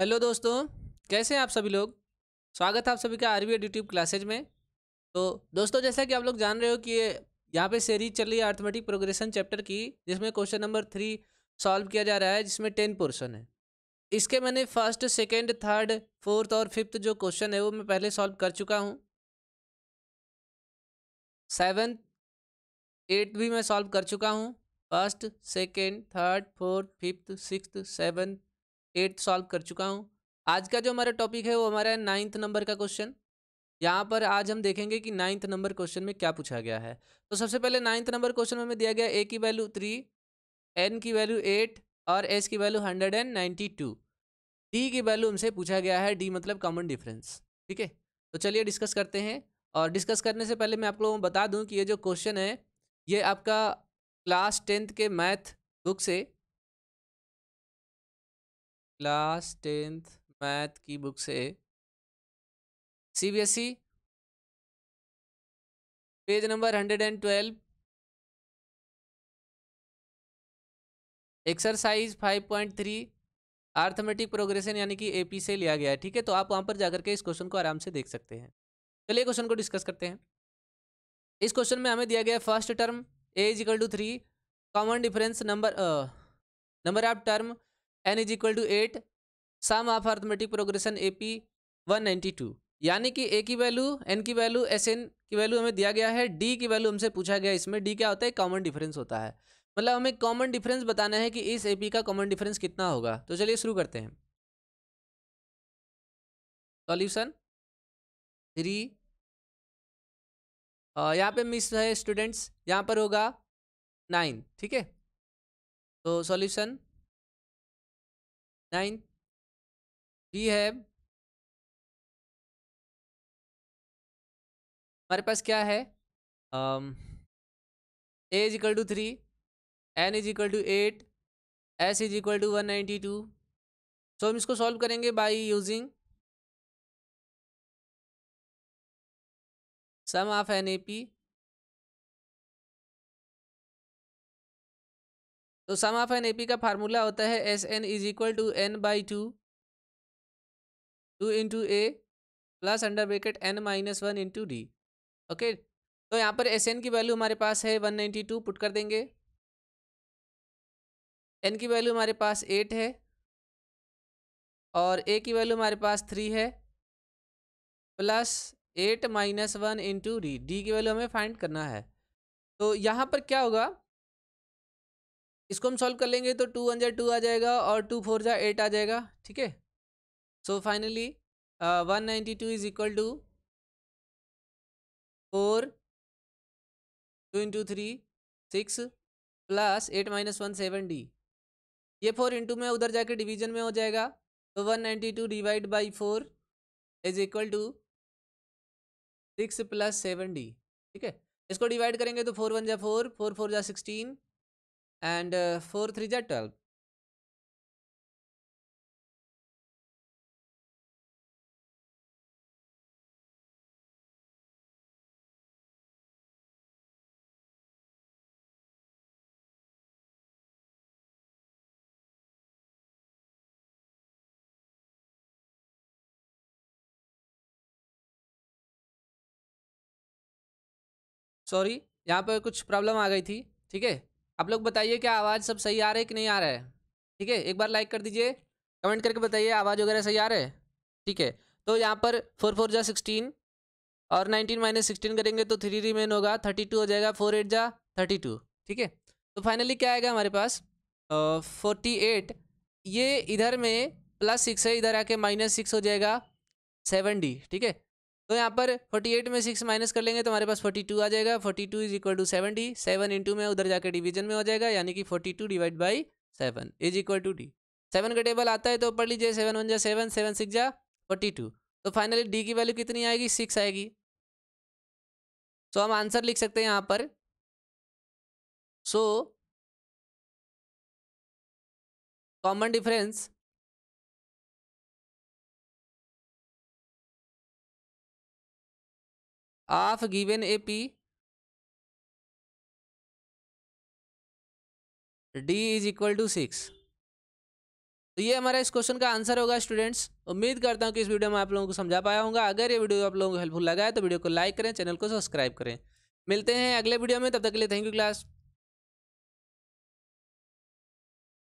Hello दोस्तों, कैसे हैं आप सभी लोग। स्वागत है आप सभी का RVeduTube क्लासेज में। तो दोस्तों, जैसा कि आप लोग जान रहे हो कि यहाँ पे सीरीज चल रही है अर्थमेटिक प्रोग्रेशन चैप्टर की, जिसमें क्वेश्चन नंबर 3 सॉल्व किया जा रहा है, जिसमें 10 पोर्शन है। इसके मैंने फर्स्ट, सेकंड, थर्ड, फोर्थ और फिफ्थ जो क्वेश्चन है वो मैं पहले सॉल्व कर चुका हूँ। 7th, 8th भी मैं सॉल्व कर चुका हूँ। First, second, third, fourth, fifth, sixth, 7th, 8th solve कर चुका हूँ। आज का जो हमारा टॉपिक है वो हमारा है 9th नंबर का क्वेश्चन। यहाँ पर आज हम देखेंगे कि 9th नंबर क्वेश्चन में क्या पूछा गया है। तो सबसे पहले 9th नंबर क्वेश्चन में हमें दिया गया a की वैल्यू 3, n की वैल्यू 8 और s की वैल्यू 192। d की वैल्यू हमसे पूछा गया है, d मतलब कॉमन डिफरेंस। ठीक है, तो चलिए डिस्कस करते हैं। और डिस्कस करने से पहले मैं आप लोगों को बता दूँ कि ये जो क्वेश्चन है ये आपका क्लास 10th के मैथ बुक से, क्लास 10th मैथ की बुक से, CBSE page number 112, exercise 5.3 arithmetic progression यानी कि AP से लिया गया है। ठीक है, तो आप वहां पर जाकर के इस क्वेश्चन को आराम से देख सकते हैं। चलिए क्वेश्चन को डिस्कस करते हैं। इस क्वेश्चन में हमें दिया गया first term a = 3, common difference number of term n = 8, sum of arithmetic progression AP 192। यानी कि a की वैल्यू, n की वैल्यू, sn की वैल्यू हमें दिया गया है। d की वैल्यू हमसे पूछा गया है। इसमें d क्या होता है? कॉमन डिफरेंस होता है। मतलब हमें कॉमन डिफरेंस बताना है कि इस AP का कॉमन डिफरेंस कितना होगा। तो चलिए शुरू करते हैं। सॉल्यूशन 3, यहाँ पे मिस है स्टूडेंट्स, यहाँ पर होगा 9। ठीक है, तो सॉल्यूशन 9। वी है हमारे पास क्या है, a = 3, n = 8, s = 192। सो हम इसको सॉल्व करेंगे by using sum of NAP। तो सम ऑफ NAP का फार्मूला होता है SN = n/2, 2 × a plus _n - 1 × d। Okay, तो यहाँ पर SN की वैल्यू हमारे पास है 192, पुट कर देंगे। n की वैल्यू हमारे पास 8 है और a की वैल्यू हमारे पास 3 है, प्लस 8 - 1 × d। d की वैल्यू हमें फाइंड करना है। तो यहाँ पर क्या होगा, इसको हम सॉल्व कर लेंगे तो 2 × 2 आ जाएगा और 2 × 4 = 8 आ जाएगा। ठीक है, सो फाइनली 192 = 4, 2 × 3 6, प्लस 8 - 1 7d। ये 4 × में उधर जाके डिवीजन में हो जाएगा, तो 192 ÷ 4 = 6 प्लस 7d। ठीक है, इसको डिवाइड करेंगे तो 4 × 1 = 4, 4 × 4 = 16 एंड 4 × 3 = 12। सॉरी, यहाँ पर कुछ प्रॉब्लम आ गई थी। ठीक है, आप लोग बताइए क्या आवाज़ सब सही आ रहा है कि नहीं आ रहा है। ठीक है, एक बार लाइक कर दीजिए, कमेंट करके बताइए आवाज़ वगैरह सही आ रहा है। ठीक है, तो यहाँ पर 4 × 4 = 16 और 19 - 16 करेंगे तो 3 रिमेन होगा, 32 हो जाएगा, 4 × 8 = 32। ठीक है, तो फाइनली क्या आएगा हमारे पास 48। ये इधर में +6 है, इधर आके -6 हो जाएगा 7d। ठीक है, तो यहाँ पर 48 में 6 माइनस कर लेंगे तो हमारे पास 42 आ जाएगा, 42 = 7d। 7 × में उधर जाके डिवीजन में हो जाएगा, यानी कि 42 ÷ 7 = d। 7 का टेबल आता है तो पढ़ लीजिए, 7 × 1 = 7, 7 × 6 = 42। तो फाइनली d की वैल्यू कितनी आएगी? 6 आएगी। सो हम आंसर लिख सकते हैं यहाँ पर। So common difference of given AP d = 6। तो ये हमारा इस क्वेश्चन का आंसर होगा स्टूडेंट्स। उम्मीद करता हूँ कि इस वीडियो में आप लोगों को समझा पाया होगा। अगर ये वीडियो आप लोगों को हेल्पफुल लगा है तो वीडियो को लाइक करें, चैनल को सब्सक्राइब करें। मिलते हैं अगले वीडियो में, तब तक के लिए थैंक यू क्लास।